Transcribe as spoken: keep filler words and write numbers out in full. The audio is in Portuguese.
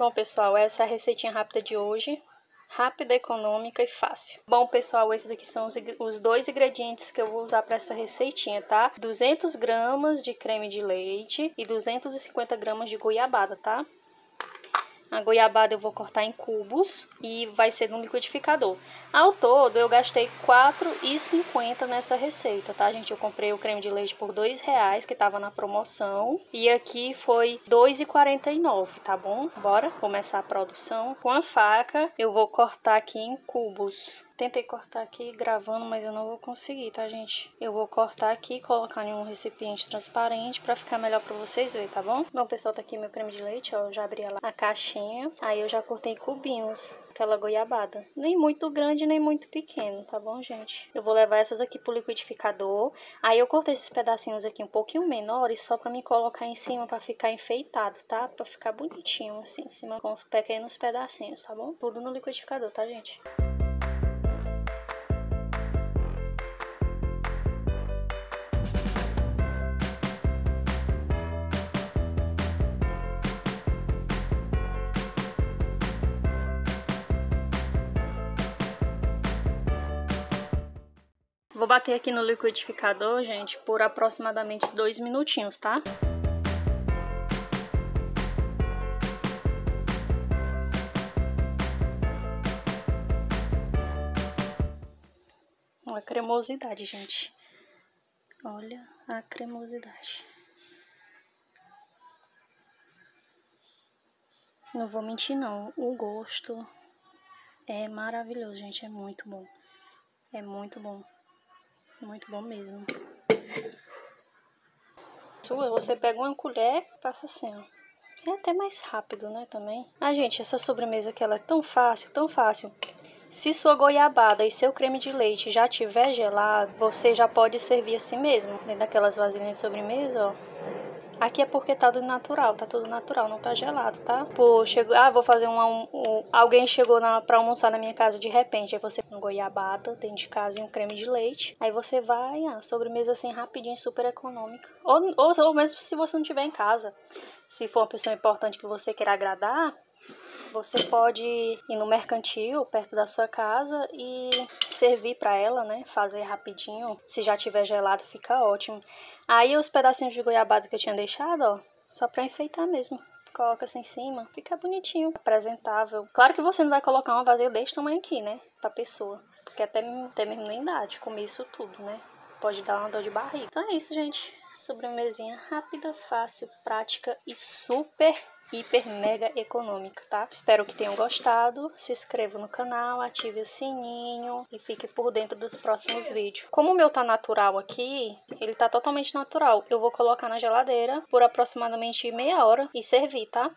Bom, pessoal, essa é a receitinha rápida de hoje. Rápida, econômica e fácil. Bom, pessoal, esses aqui são os, os dois ingredientes que eu vou usar para essa receitinha, tá? duzentas gramas de creme de leite e duzentas e cinquenta gramas de goiabada, tá? A goiabada eu vou cortar em cubos e vai ser no liquidificador. Ao todo, eu gastei quatro reais e cinquenta nessa receita, tá, gente? Eu comprei o creme de leite por dois reais, que tava na promoção. E aqui foi dois reais e quarenta e nove, tá bom? Bora começar a produção. Com a faca, eu vou cortar aqui em cubos. Tentei cortar aqui gravando, mas eu não vou conseguir, tá, gente? Eu vou cortar aqui e colocar em um recipiente transparente pra ficar melhor pra vocês verem, tá bom? Bom, pessoal, tá aqui meu creme de leite, ó. Eu já abri a caixinha. Aí eu já cortei cubinhos, aquela goiabada. Nem muito grande, nem muito pequeno, tá bom, gente? Eu vou levar essas aqui pro liquidificador. Aí eu cortei esses pedacinhos aqui um pouquinho menores, só pra me colocar em cima, pra ficar enfeitado, tá? Pra ficar bonitinho, assim, em cima com os pequenos pedacinhos, tá bom? Tudo no liquidificador, tá, gente? Vou bater aqui no liquidificador, gente, por aproximadamente dois minutinhos, tá? Olha a cremosidade, gente. Olha a cremosidade. Não vou mentir, não. O gosto é maravilhoso, gente. É muito bom. É muito bom. Muito bom mesmo. Sua, você pega uma colher e passa assim, ó. É até mais rápido, né, também. Ah, gente, essa sobremesa aqui, ela é tão fácil, tão fácil. Se sua goiabada e seu creme de leite já tiver gelado, você já pode servir assim mesmo. Dentro daquelas vasilhinhas de sobremesa, ó. Aqui é porque tá do natural, tá tudo natural, não tá gelado, tá? Pô, chegou... Ah, vou fazer uma... Um, um, alguém chegou na, pra almoçar na minha casa de repente. Aí você tem um goiabada dentro de casa e um creme de leite. Aí você vai, ah, sobremesa assim, rapidinho, super econômica. Ou, ou, ou mesmo se você não tiver em casa. Se for uma pessoa importante que você queira agradar, você pode ir no mercantil perto da sua casa e servir pra ela, né? Fazer rapidinho. Se já tiver gelado, fica ótimo. Aí os pedacinhos de goiabada que eu tinha deixado, ó, só pra enfeitar mesmo. Coloca assim em cima, fica bonitinho, apresentável. Claro que você não vai colocar uma vasilha desse tamanho aqui, né? Pra pessoa. Porque até, até mesmo nem dá de comer isso tudo, né? Pode dar uma dor de barriga. Então é isso, gente. Sobremesinha rápida, fácil, prática e super hiper mega econômica, tá? Espero que tenham gostado. Se inscreva no canal, ative o sininho e fique por dentro dos próximos vídeos. Como o meu tá natural aqui, ele tá totalmente natural. Eu vou colocar na geladeira por aproximadamente meia hora e servir, tá?